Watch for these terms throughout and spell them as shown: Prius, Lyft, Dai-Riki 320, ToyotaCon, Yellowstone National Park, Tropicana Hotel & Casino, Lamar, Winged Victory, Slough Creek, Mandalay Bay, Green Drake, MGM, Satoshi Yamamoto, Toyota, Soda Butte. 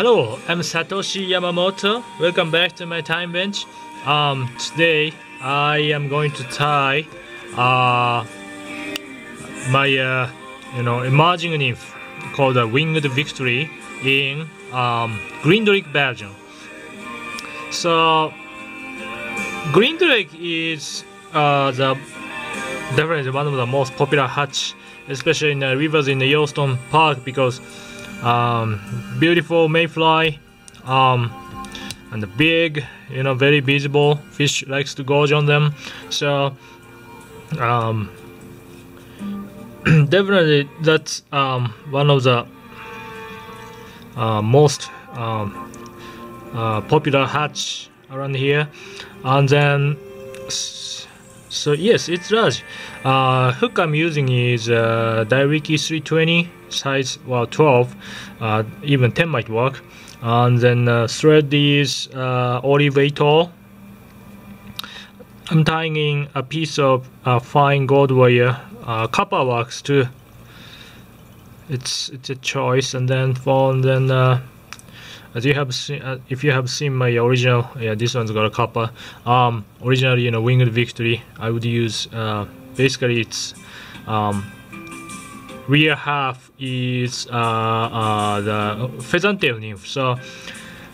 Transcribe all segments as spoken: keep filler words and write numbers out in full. Hello, I'm Satoshi Yamamoto. Welcome back to my time bench. Um, today I am going to tie uh, my uh, you know emerging nymph called the Winged Victory in um, Green Drake version. So Green Drake is uh, the definitely one of the most popular hatch, especially in the rivers in the Yellowstone Park, because um, beautiful mayfly um, and the big, you know, very visible fish likes to gorge on them. So um, definitely that's um, one of the uh, most um, uh, popular hatch around here. And then so yes, it's large. Uh, hook I'm using is uh, Dai-Riki three twenty, size well twelve, uh, even ten might work. And then uh, thread is uh, olive atoll. I'm tying in a piece of uh, fine gold wire. Uh, copper works too. It's it's a choice. And then for and then uh, as you have seen, uh, if you have seen my original, yeah, this one's got a copper. Um, originally, you know, Winged Victory, I would use uh, basically it's um, rear half is uh, uh, the pheasant tail nymph. So,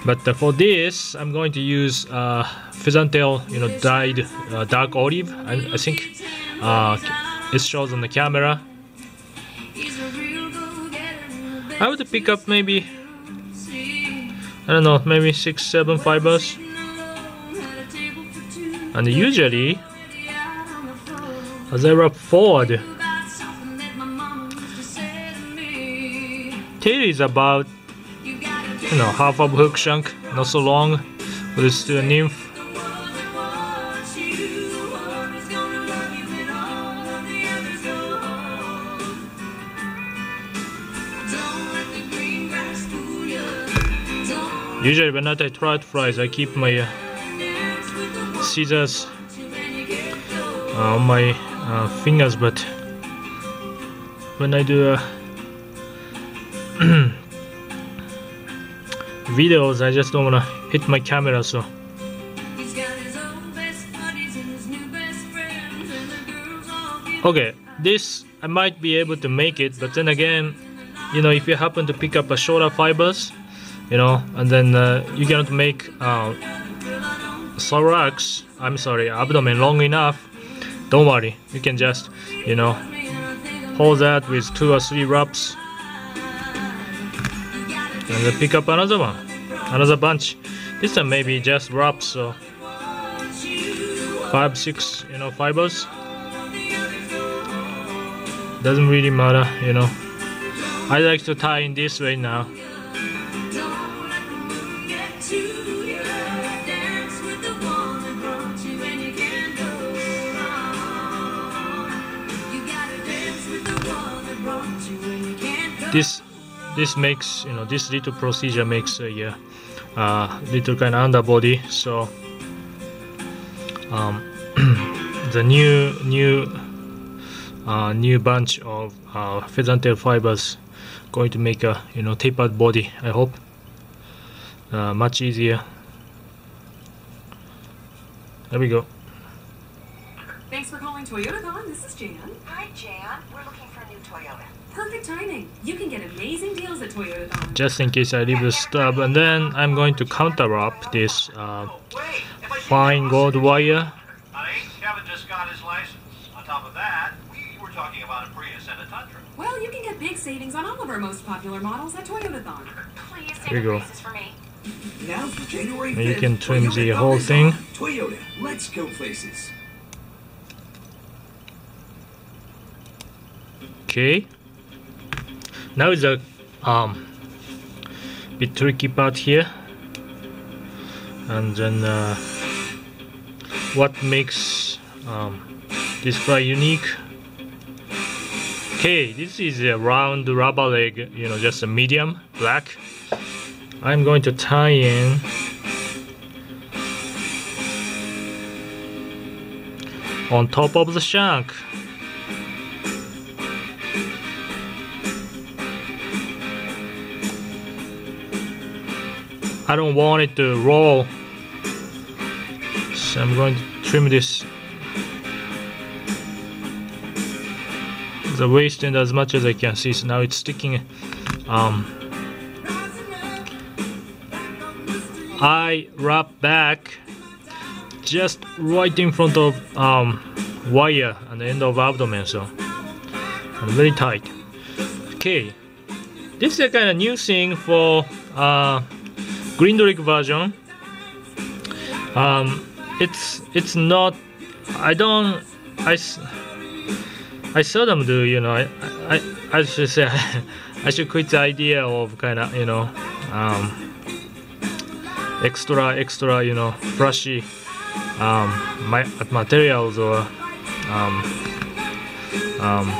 but uh, for this, I'm going to use uh, pheasant tail, you know, dyed uh, dark olive. I, I think uh, it shows on the camera. I would pick up maybe, I don't know, maybe six, seven fibers, and usually, as I wrap forward, tail is about, you know, half of hook shank, not so long, but it's still a nymph. Usually when I tie trout flies, I keep my uh, scissors uh, on my uh, fingers, but when I do uh, videos, I just don't want to hit my camera, so. Okay, this I might be able to make it, but then again, you know, if you happen to pick up a shorter fibers, you know, and then uh, you cannot make uh, thorax, I'm sorry, abdomen long enough, don't worry, you can just, you know, hold that with two or three wraps, and then pick up another one, another bunch. This time maybe just wraps, so five, six, you know, fibers, doesn't really matter, you know. I like to tie in this way now. This this makes, you know, this little procedure makes a uh, uh, little kind of underbody. So um, the new new uh, new bunch of uh, pheasant tail fibers going to make a, you know, tapered body. I hope uh, much easier. There we go. Thanks for calling ToyotaCon. This is Jan. Hi Jan, we're looking for a new Toyota. Perfect timing. You can get amazing deals at ToyotaCon. Just in case I leave the stub, and then I'm going to counter wrap this uh, fine gold wire. Honey, Kevin just got his license. On top of that, we were talking about a Prius and a Tundra. Well, you can get big savings on all of our most popular models at ToyotaCon. Please save the prices for me. Now for January fifth, you can trim the whole thing. Toyota, let's go places. Okay. Now is a um, bit tricky part here, and then uh, what makes um, this fly unique? Okay, this is a round rubber leg, you know, just a medium black. I'm going to tie in on top of the shank. I don't want it to roll, so I'm going to trim this. The waist end as much as I can see, so now it's sticking. Um, I wrap back just right in front of um, wire and the end of abdomen, so and very tight. Okay, this is a kind of new thing for uh, Green Drake version. Um, it's it's not. I don't. I I seldom do. You know. I I, I should say I should quit the idea of kind of you know um, extra extra you know flashy um, my materials or um, um,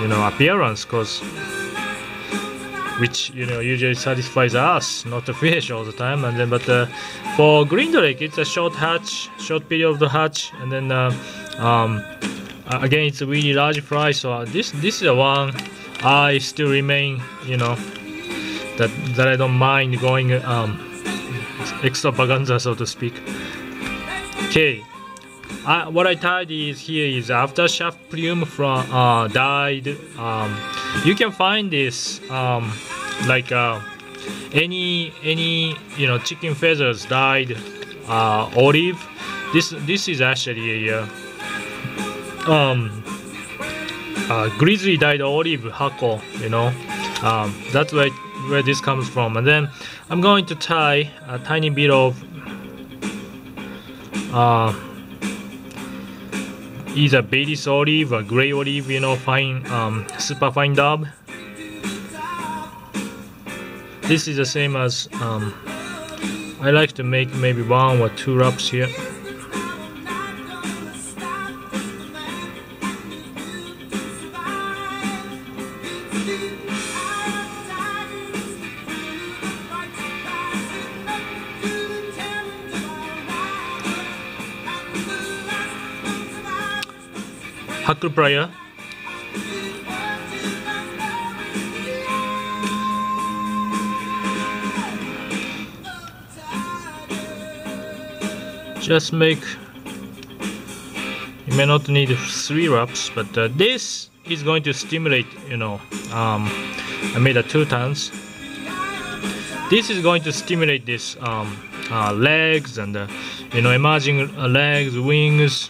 you know appearance, because. Which you know usually satisfies us, not the fish all the time. And then, but uh, for Green Drake, it's a short hatch, short period of the hatch, and then uh, um, again it's a really large fry. So this this is the one I still remain, you know, that that I don't mind going um, extravaganza, so to speak. Okay, I, what I tied is here is aftershave plume from uh, dyed. Um, you can find this um, like uh, any any you know chicken feathers dyed uh, olive. This this is actually a uh, um, uh, grizzly dyed olive hako. You know um, that's where where this comes from. And then I'm going to tie a tiny bit of uh, either Bailey's olive or gray olive, you know, fine, um, super fine dab. This is the same as um, I like to make maybe one or two wraps here. Hackle plier. Just make, you may not need three wraps, but uh, this is going to stimulate, you know, um, I made a two tons. This is going to stimulate this um, uh, legs and, uh, you know, emerging uh, legs, wings,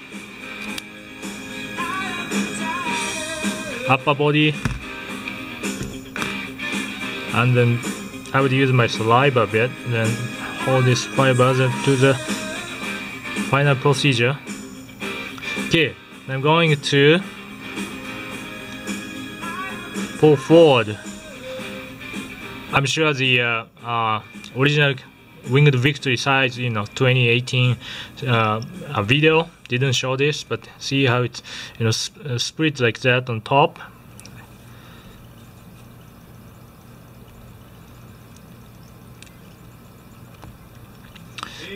upper body, and then I would use my saliva a bit, and then hold these fibers to the final procedure. Okay, I'm going to pull forward. I'm sure the uh, uh, original Winged Victory size, you know, twenty eighteen uh, a video didn't show this, but see how it's, you know, sp uh, split like that on top.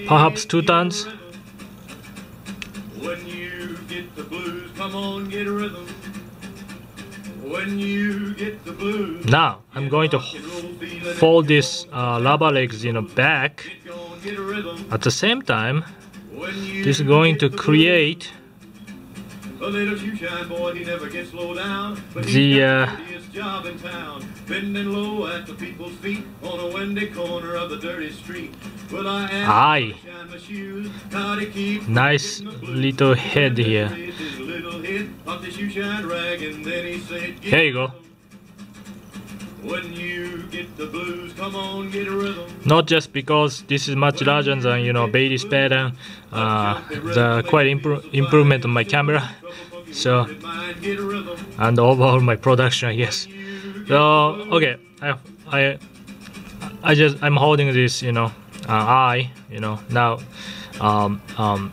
Perhaps two tons. When you get the blues, come on, get a rhythm. When you get the blues. Now I'm going to fold this uh, rubber legs, you know, back. At the same time, this is going to create the uh, eye. Nice little head here. Here you go. When you get the blues, come on, get a rhythm. Not just because this is much larger than, you know, Bailey's pattern, uh, the quite impro improvement on my camera, so, and overall my production, I guess. So, okay, I, I, I just, I'm holding this, you know, uh, eye, you know, now, um, um,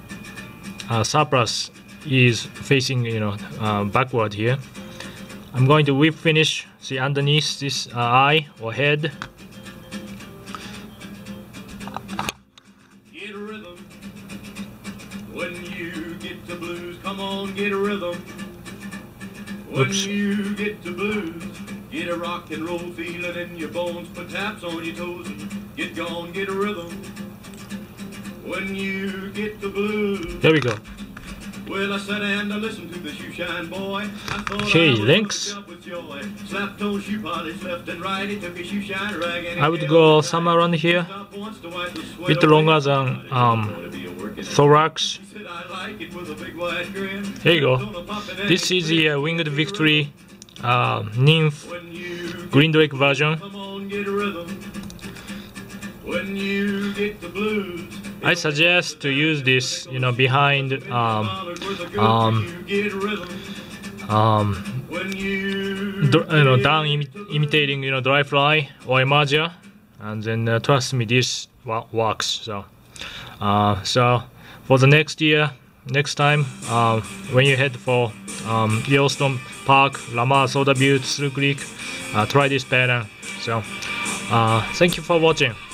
uh, surplus is facing, you know, uh, backward here. I'm going to whip finish, see, underneath this uh, eye or head. Get a rhythm. When you get the blues, come on, get a rhythm. When Oops. you get the blues, get a rock and roll feeling in your bones, put taps on your toes and You don't get a rhythm when you get the blues. There we go. Well, I sat and I listened to the shoe shine boy. I thought Gee, I links. With joy. Slapped on shoe polish left and right. He took his shoe shine rag and I would go somewhere around here, a bit longer than um, thorax. There you go. This is the uh, Winged Victory uh, Nymph Green Drake version. I suggest to use this, you know, behind um, um, um, you know, down imi imitating, you know, dry fly or imagia, and then uh, trust me, this works. So, uh, so for the next year, next time, uh, when you head for um, Yellowstone Park, Lamar, Soda Butte, Slough Creek, uh, try this pattern. So, uh, thank you for watching.